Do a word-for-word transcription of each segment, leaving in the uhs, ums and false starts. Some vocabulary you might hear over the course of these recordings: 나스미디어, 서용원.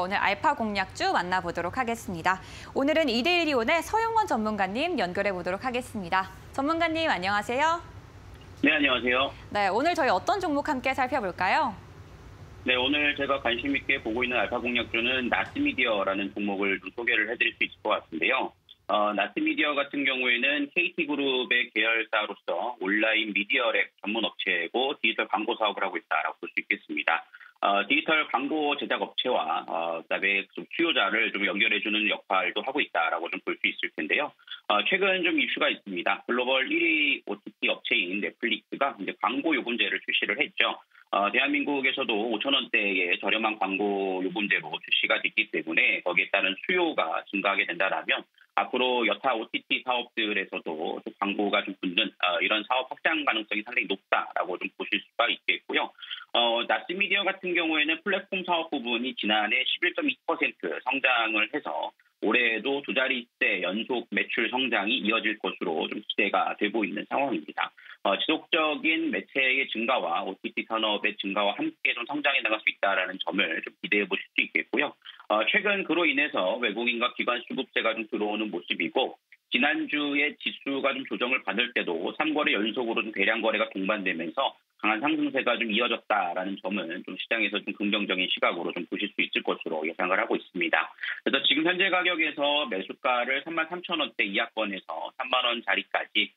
오늘 알파 공략주 만나보도록 하겠습니다. 오늘은 이 대 일 이온의 서용원 전문가님 연결해 보도록 하겠습니다. 전문가님 안녕하세요. 네, 안녕하세요. 네, 오늘 저희 어떤 종목 함께 살펴볼까요? 네, 오늘 제가 관심 있게 보고 있는 알파 공략주는 나스미디어라는 종목을 좀 소개를 해드릴 수 있을 것 같은데요. 어, 나스미디어 같은 경우에는 케이티그룹의 계열사로서 온라인 미디어랩 전문 업체고 디지털 광고 사업을 하고 있다라고 볼 수 있겠습니다. 어, 디지털 광고 제작 업체와 어, 그다음에 좀 수요자를 좀 연결해주는 역할도 하고 있다라고 좀 볼 수 있을 텐데요. 어, 최근 좀 이슈가 있습니다. 글로벌 일 위 오티티 업체인 넷플릭스가 이제 광고 요금제를 출시를 했죠. 어, 대한민국에서도 오천 원대의 저렴한 광고 요금제로 출시가 됐기 때문에 거기에 따른 수요가 증가하게 된다라면 앞으로 여타 오티티 사업들에서도 좀 광고가 좀 붙는 어, 이런 사업 확장 가능성이 상당히 높다라고 좀 보실 수가 있겠고요. 어, 나스미디어 같은 경우에는 플랫폼 사업 부분이 지난해 십일 점 이 퍼센트 성장을 해서 올해에도 두 자릿수 연속 매출 성장이 이어질 것으로 좀 기대가 되고 있는 상황입니다. 어, 지속적인 매체의 증가와 오티티 산업의 증가와 함께 좀 성장해 나갈 수 있다는 점을 좀 기대해 보실 수 있겠고요. 어, 최근 그로 인해서 외국인과 기관 수급세가 좀 들어오는 모습이고 지난주에 지수가 좀 조정을 받을 때도 삼 거래 연속으로 좀 대량 거래가 동반되면서 강한 상승세가 좀 이어졌다라는 점은 좀 시장에서 좀 긍정적인 시각으로 좀 보실 수 있을 것으로 예상을 하고 있습니다. 그래서 지금 현재 가격에서 매수가를 삼만 삼천 원대 이하권에서 삼만 원 자리까지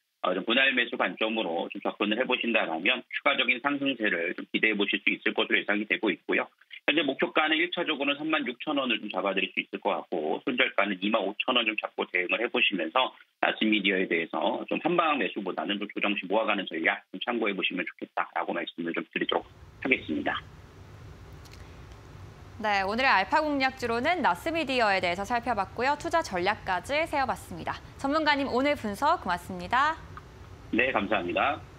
분할 매수 관점으로 좀 접근을 해보신다면 추가적인 상승세를 좀 기대해 보실 수 있을 것으로 예상이 되고 있고요. 현재 목표가는 일 차적으로는 삼만 육천 원을 좀 잡아드릴 수 있을 것 같고 손절가는 이만 오천 원 좀 잡고 대응을 해보시면서 나스미디어에 대해서 좀 한방 매수보다는 좀 조정시 모아가는 전략 좀 참고해 보시면 좋겠다라고 말씀을 좀 드리도록 하겠습니다. 네, 오늘의 알파 공략주로는 나스미디어에 대해서 살펴봤고요. 투자 전략까지 세어봤습니다. 전문가님 오늘 분석 고맙습니다. 네, 감사합니다.